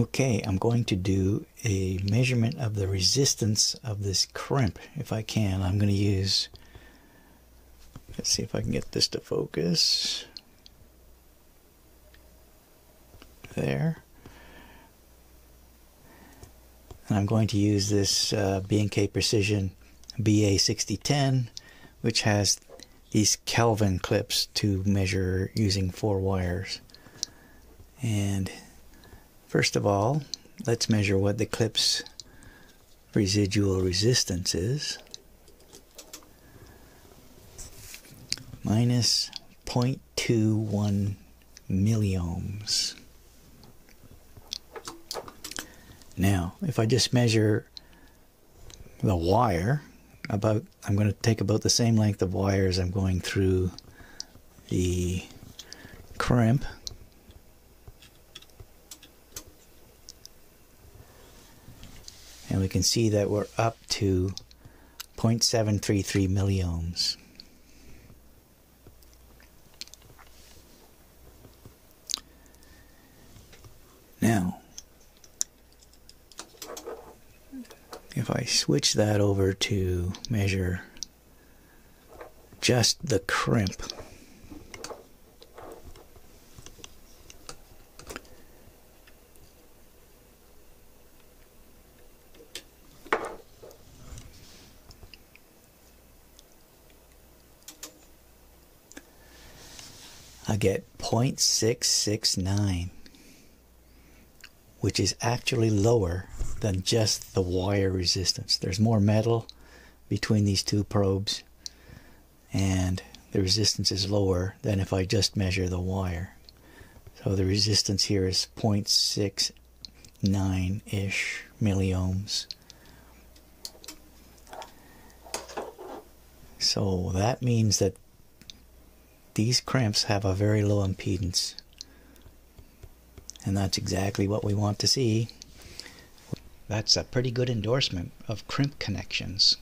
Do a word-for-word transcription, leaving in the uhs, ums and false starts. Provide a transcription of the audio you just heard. Okay, I'm going to do a measurement of the resistance of this crimp if I can. I'm going to use, let's see if I can get this to focus. There. And I'm going to use this uh, B and K Precision B A sixty ten, which has these Kelvin clips to measure using four wires. And first of all, let's measure what the clip's residual resistance is. Minus zero point two one milliohms. Now, if I just measure the wire, about I'm going to take about the same length of wire as I'm going through the crimp. And we can see that we're up to zero point seven three three milliohms. Now, if I switch that over to measure just the crimp, I get zero point six six nine, which is actually lower than just the wire resistance. There's more metal between these two probes, and the resistance is lower than if I just measure the wire. So the resistance here is zero point six nine-ish milliohms. So that means that these crimps have a very low impedance, and that's exactly what we want to see. That's a pretty good endorsement of crimp connections.